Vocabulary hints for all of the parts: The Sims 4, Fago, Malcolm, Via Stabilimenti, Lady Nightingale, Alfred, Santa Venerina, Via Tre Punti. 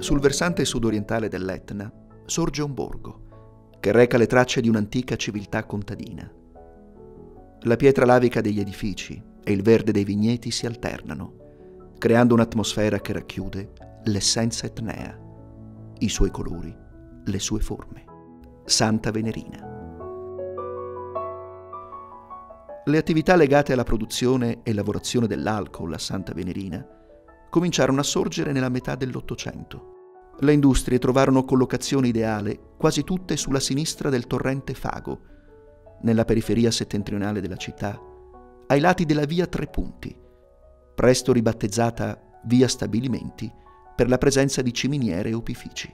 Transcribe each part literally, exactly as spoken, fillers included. sul versante sudorientale dell'Etna sorge un borgo che reca le tracce di un'antica civiltà contadina. La pietra lavica degli edifici e il verde dei vigneti si alternano, creando un'atmosfera che racchiude l'essenza etnea, i suoi colori, le sue forme. Santa Venerina. Le attività legate alla produzione e lavorazione dell'alcol a Santa Venerina cominciarono a sorgere nella metà dell'Ottocento. Le industrie trovarono collocazione ideale quasi tutte sulla sinistra del torrente Fago, nella periferia settentrionale della città, ai lati della Via Tre Punti, presto ribattezzata Via Stabilimenti per la presenza di ciminiere e opifici.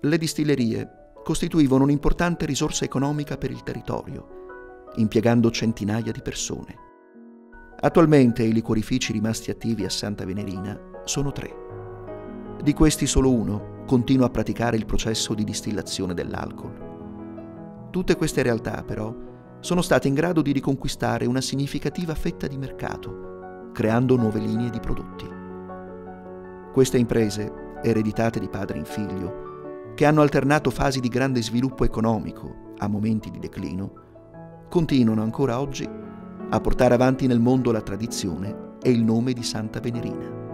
Le distillerie costituivano un'importante risorsa economica per il territorio, impiegando centinaia di persone. Attualmente i liquorifici rimasti attivi a Santa Venerina sono tre. Di questi solo uno continua a praticare il processo di distillazione dell'alcol. Tutte queste realtà, però, sono state in grado di riconquistare una significativa fetta di mercato, creando nuove linee di prodotti. Queste imprese, ereditate di padre in figlio, che hanno alternato fasi di grande sviluppo economico a momenti di declino, continuano ancora oggi a portare avanti nel mondo la tradizione e il nome di Santa Venerina.